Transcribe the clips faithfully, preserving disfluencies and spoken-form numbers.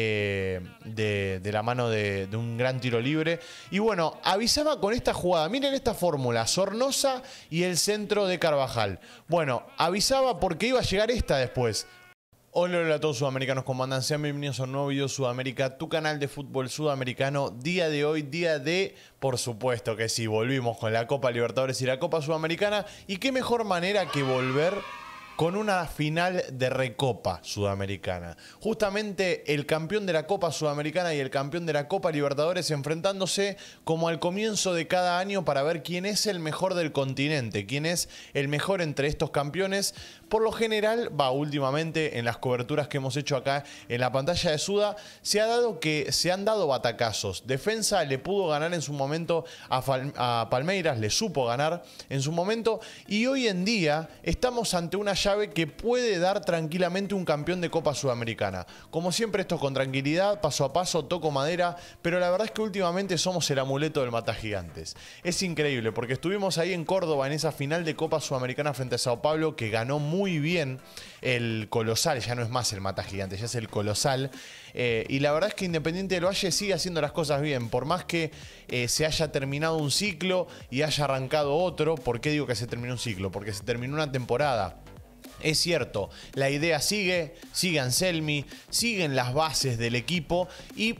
Eh, de, de la mano de, de un gran tiro libre. Y bueno, avisaba con esta jugada. Miren esta fórmula, Zornoza y el centro de Carabajal. Bueno, avisaba porque iba a llegar esta después. Hola, hola a todos sudamericanos, ¿cómo andan? Sean bienvenidos a un nuevo video Sudamérica, tu canal de fútbol sudamericano. Día de hoy, día de... Por supuesto que sí, volvimos con la Copa Libertadores y la Copa Sudamericana. Y qué mejor manera que volver con una final de Recopa Sudamericana. Justamente el campeón de la Copa Sudamericana y el campeón de la Copa Libertadores enfrentándose como al comienzo de cada año para ver quién es el mejor del continente, quién es el mejor entre estos campeones. Por lo general, va últimamente en las coberturas que hemos hecho acá en la pantalla de Suda, se ha dado que se han dado batacazos. Defensa le pudo ganar en su momento a, a Palmeiras, le supo ganar en su momento, y hoy en día estamos ante una llave que puede dar tranquilamente un campeón de Copa Sudamericana. Como siempre, esto con tranquilidad, paso a paso, toco madera, pero la verdad es que últimamente somos el amuleto del matagigantes. Es increíble, porque estuvimos ahí en Córdoba en esa final de Copa Sudamericana frente a Sao Paulo, que ganó muy bien el Colosal, ya no es más el matagigantes, ya es el Colosal. Eh, y la verdad es que Independiente del Valle sigue haciendo las cosas bien, por más que eh, se haya terminado un ciclo y haya arrancado otro. ¿Por qué digo que se terminó un ciclo? Porque se terminó una temporada. Es cierto, la idea sigue, sigue Anselmi, siguen las bases del equipo y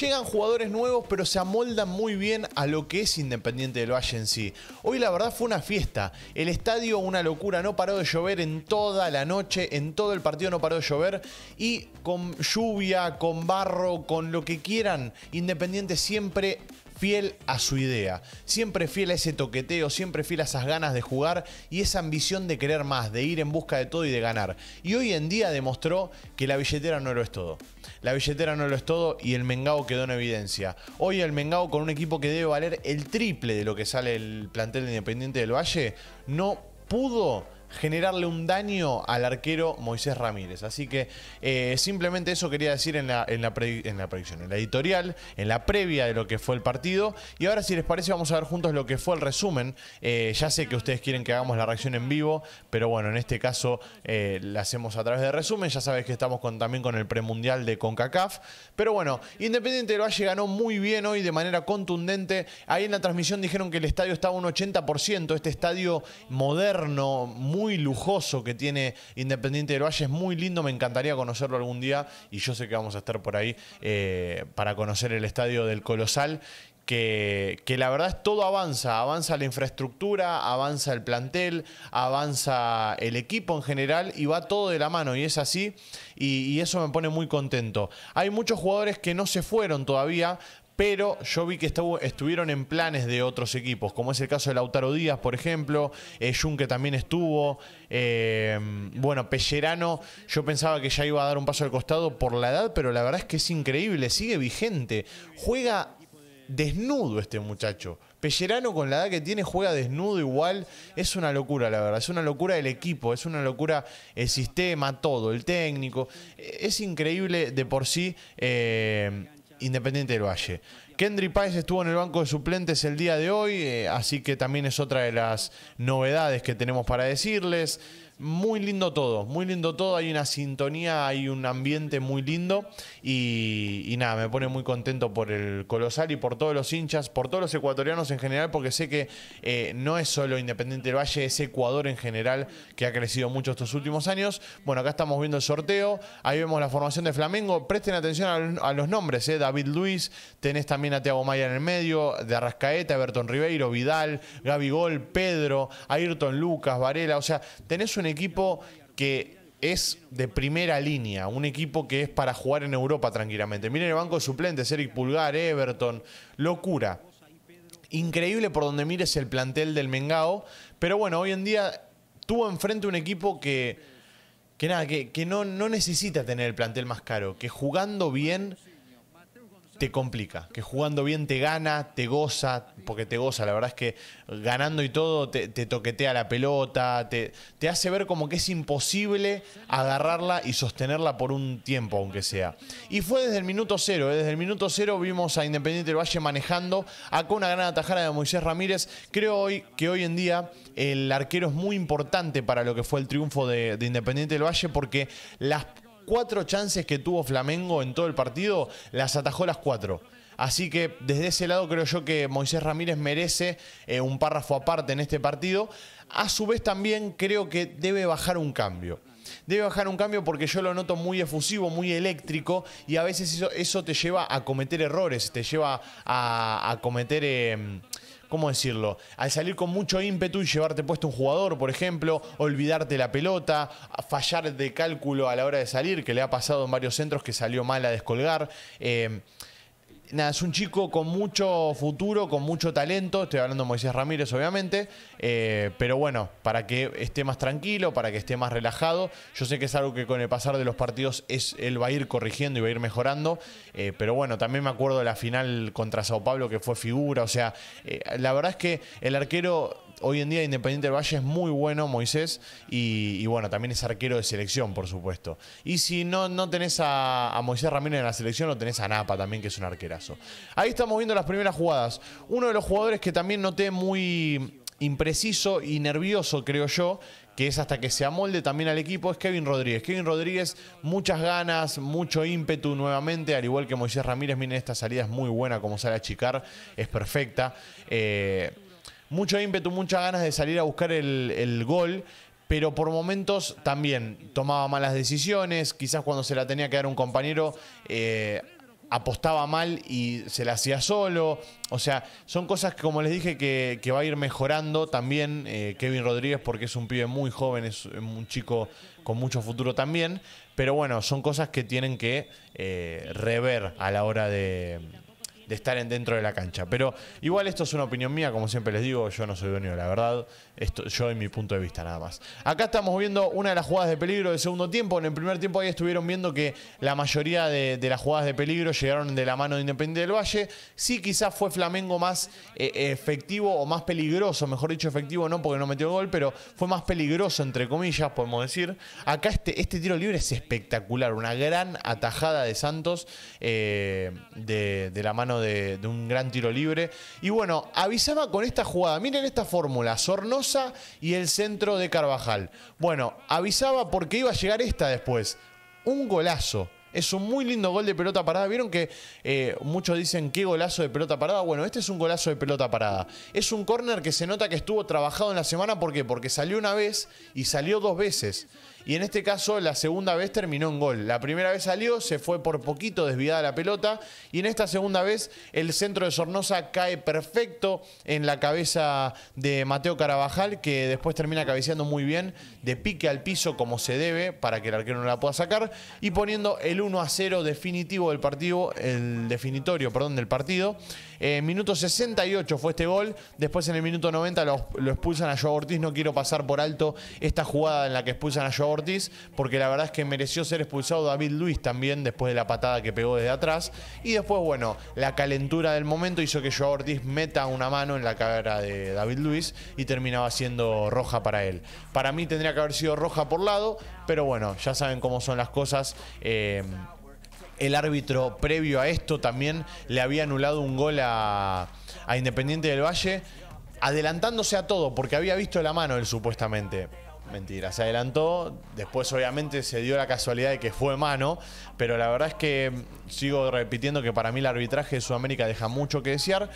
llegan jugadores nuevos, pero se amoldan muy bien a lo que es Independiente del Valle en sí. Hoy la verdad fue una fiesta. El estadio una locura, no paró de llover en toda la noche, en todo el partido no paró de llover. Y con lluvia, con barro, con lo que quieran, Independiente siempre fiel a su idea, siempre fiel a ese toqueteo, siempre fiel a esas ganas de jugar y esa ambición de querer más, de ir en busca de todo y de ganar. Y hoy en día demostró que la billetera no lo es todo. La billetera no lo es todo y el Mengao quedó en evidencia. Hoy el Mengao, con un equipo que debe valer el triple de lo que sale el plantel de Independiente del Valle, no pudo generarle un daño al arquero Moisés Ramírez. Así que eh, simplemente eso quería decir en la, en, la pre, en la predicción, en la editorial, en la previa de lo que fue el partido. Y ahora, si les parece, vamos a ver juntos lo que fue el resumen. Eh, ya sé que ustedes quieren que hagamos la reacción en vivo, pero bueno, en este caso eh, la hacemos a través de resumen. Ya sabes que estamos con, también con el premundial de CONCACAF. Pero bueno, Independiente del Valle ganó muy bien hoy, de manera contundente. Ahí en la transmisión dijeron que el estadio estaba un ochenta por ciento. Este estadio moderno, muy muy lujoso que tiene Independiente del Valle, es muy lindo, me encantaría conocerlo algún día y yo sé que vamos a estar por ahí eh, para conocer el estadio del Colosal, que, que la verdad es todo avanza, avanza la infraestructura, avanza el plantel, avanza el equipo en general y va todo de la mano y es así y, y eso me pone muy contento. Hay muchos jugadores que no se fueron todavía, pero yo vi que estuvo, estuvieron en planes de otros equipos, como es el caso de Lautaro Díaz, por ejemplo. Eh, Juncker también estuvo. Eh, bueno, Pellerano, yo pensaba que ya iba a dar un paso al costado por la edad, pero la verdad es que es increíble, sigue vigente. Juega desnudo este muchacho. Pellerano, con la edad que tiene, juega desnudo igual. Es una locura, la verdad. Es una locura el equipo, es una locura el sistema, todo, el técnico. Es increíble de por sí. Eh, Independiente del Valle. Kendry Páez estuvo en el banco de suplentes el día de hoy, eh, así que también es otra de las novedades que tenemos para decirles. Muy lindo todo, muy lindo todo, hay una sintonía, hay un ambiente muy lindo y, y nada, me pone muy contento por el Colosal y por todos los hinchas, por todos los ecuatorianos en general, porque sé que eh, no es solo Independiente del Valle, es Ecuador en general, que ha crecido mucho estos últimos años. Bueno, acá estamos viendo el sorteo, ahí vemos la formación de Flamengo, presten atención a, a los nombres, eh. David Luiz, tenés también a Thiago Maia en el medio, de Arrascaeta, Everton Ribeiro, Vidal, Gabigol, Pedro, Ayrton Lucas, Varela, o sea, tenés un equipo que es de primera línea, un equipo que es para jugar en Europa tranquilamente. Miren el banco de suplentes, Erick Pulgar, Everton, locura. Increíble por donde mires el plantel del Mengao, pero bueno, hoy en día tuvo enfrente un equipo que, que, nada, que, que no, no necesita tener el plantel más caro, que jugando bien te complica, que jugando bien te gana, te goza, porque te goza, la verdad es que ganando y todo te, te toquetea la pelota, te, te hace ver como que es imposible agarrarla y sostenerla por un tiempo, aunque sea. Y fue desde el minuto cero, ¿eh? Desde el minuto cero vimos a Independiente del Valle manejando, acá una gran atajada de Moisés Ramírez. Creo hoy que hoy en día el arquero es muy importante para lo que fue el triunfo de, de Independiente del Valle, porque las cuatro chances que tuvo Flamengo en todo el partido, las atajó las cuatro. Así que desde ese lado creo yo que Moisés Ramírez merece eh, un párrafo aparte en este partido. A su vez también creo que debe bajar un cambio. Debe bajar un cambio porque yo lo noto muy efusivo, muy eléctrico, y a veces eso, eso te lleva a cometer errores, te lleva a, a cometer... Eh, ¿cómo decirlo? Al salir con mucho ímpetu y llevarte puesto un jugador, por ejemplo, olvidarte la pelota, fallar de cálculo a la hora de salir, que le ha pasado en varios centros que salió mal a descolgar. Eh, nada, es un chico con mucho futuro, con mucho talento, estoy hablando de Moisés Ramírez obviamente, eh, pero bueno, para que esté más tranquilo, para que esté más relajado, yo sé que es algo que con el pasar de los partidos es, él va a ir corrigiendo y va a ir mejorando, eh, pero bueno, también me acuerdo de la final contra Sao Paulo que fue figura, o sea, eh, la verdad es que el arquero hoy en día de Independiente del Valle es muy bueno, Moisés, y, y bueno, también es arquero de selección, por supuesto. Y si no, no tenés a, a Moisés Ramírez en la selección, lo tenés a Napa también, que es un arquerazo. Ahí estamos viendo las primeras jugadas. Uno de los jugadores que también noté muy impreciso y nervioso, creo yo, que es hasta que se amolde también al equipo, es Kevin Rodríguez. Kevin Rodríguez, muchas ganas, mucho ímpetu nuevamente, al igual que Moisés Ramírez. Miren, esta salida es muy buena, como sale a achicar, es perfecta. Eh... Mucho ímpetu, muchas ganas de salir a buscar el, el gol, pero por momentos también tomaba malas decisiones, quizás cuando se la tenía que dar un compañero eh, apostaba mal y se la hacía solo. O sea, son cosas que, como les dije, que, que va a ir mejorando también eh, Kevin Rodríguez, porque es un pibe muy joven, es un chico con mucho futuro también, pero bueno, son cosas que tienen que eh, rever a la hora de... de estar dentro de la cancha. Pero igual esto es una opinión mía, como siempre les digo, yo no soy dueño de la verdad, esto, yo en mi punto de vista nada más. Acá estamos viendo una de las jugadas de peligro del segundo tiempo. En el primer tiempo ahí estuvieron viendo que la mayoría de, de las jugadas de peligro llegaron de la mano de Independiente del Valle. Sí, quizás fue Flamengo más eh, efectivo o más peligroso, mejor dicho efectivo no porque no metió gol, pero fue más peligroso entre comillas, podemos decir. Acá este, este tiro libre es espectacular, una gran atajada de Santos eh, de, de la mano De, de un gran tiro libre. Y bueno, avisaba con esta jugada. Miren esta fórmula, Zornoza y el centro de Carabajal. Bueno, avisaba porque iba a llegar esta después. Un golazo. Es un muy lindo gol de pelota parada. Vieron que eh, muchos dicen qué golazo de pelota parada. Bueno, este es un golazo de pelota parada. Es un córner que se nota que estuvo trabajado en la semana. ¿Por qué? Porque salió una vez y salió dos veces. Y en este caso la segunda vez terminó en gol. La primera vez salió, se fue por poquito desviada la pelota. Y en esta segunda vez el centro de Zornoza cae perfecto en la cabeza de Mateo Carabajal, que después termina cabeceando muy bien, de pique al piso como se debe, para que el arquero no la pueda sacar. Y poniendo el uno a cero definitivo del partido, el definitorio, perdón, del partido. Eh, minuto sesenta y ocho fue este gol. Después en el minuto noventa lo, lo expulsan a Yoel Ortiz. No quiero pasar por alto esta jugada en la que expulsan a Yoel Ortiz, porque la verdad es que mereció ser expulsado David Luiz también, después de la patada que pegó desde atrás. Y después, bueno, la calentura del momento hizo que Yoel Ortiz meta una mano en la cara de David Luiz y terminaba siendo roja para él. Para mí tendría que haber sido roja por lado, pero bueno, ya saben cómo son las cosas. Eh, el árbitro previo a esto también le había anulado un gol a, a Independiente del Valle, adelantándose a todo, porque había visto la mano él supuestamente. Mentira, se adelantó, después obviamente se dio la casualidad de que fue mano, pero la verdad es que sigo repitiendo que para mí el arbitraje de Sudamérica deja mucho que desear.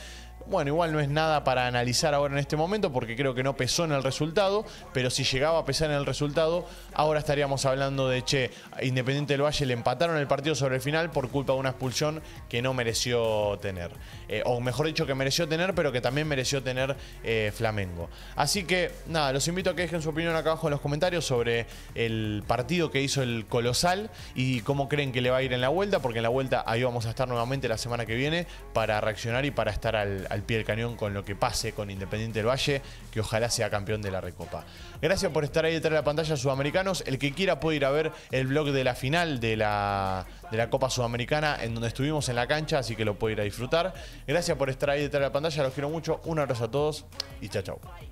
Bueno, igual no es nada para analizar ahora en este momento porque creo que no pesó en el resultado, pero si llegaba a pesar en el resultado, ahora estaríamos hablando de, che, Independiente del Valle le empataron el partido sobre el final por culpa de una expulsión que no mereció tener. Eh, o mejor dicho, que mereció tener, pero que también mereció tener eh, Flamengo. Así que, nada, los invito a que dejen su opinión acá abajo en los comentarios sobre el partido que hizo el Colosal y cómo creen que le va a ir en la vuelta, porque en la vuelta ahí vamos a estar nuevamente la semana que viene para reaccionar y para estar al al pie del cañón con lo que pase con Independiente del Valle, que ojalá sea campeón de la Recopa. Gracias por estar ahí detrás de la pantalla, sudamericanos. El que quiera puede ir a ver el vlog de la final de la, de la Copa Sudamericana, en donde estuvimos en la cancha, así que lo puede ir a disfrutar. Gracias por estar ahí detrás de la pantalla, los quiero mucho, un abrazo a todos y chao, chao.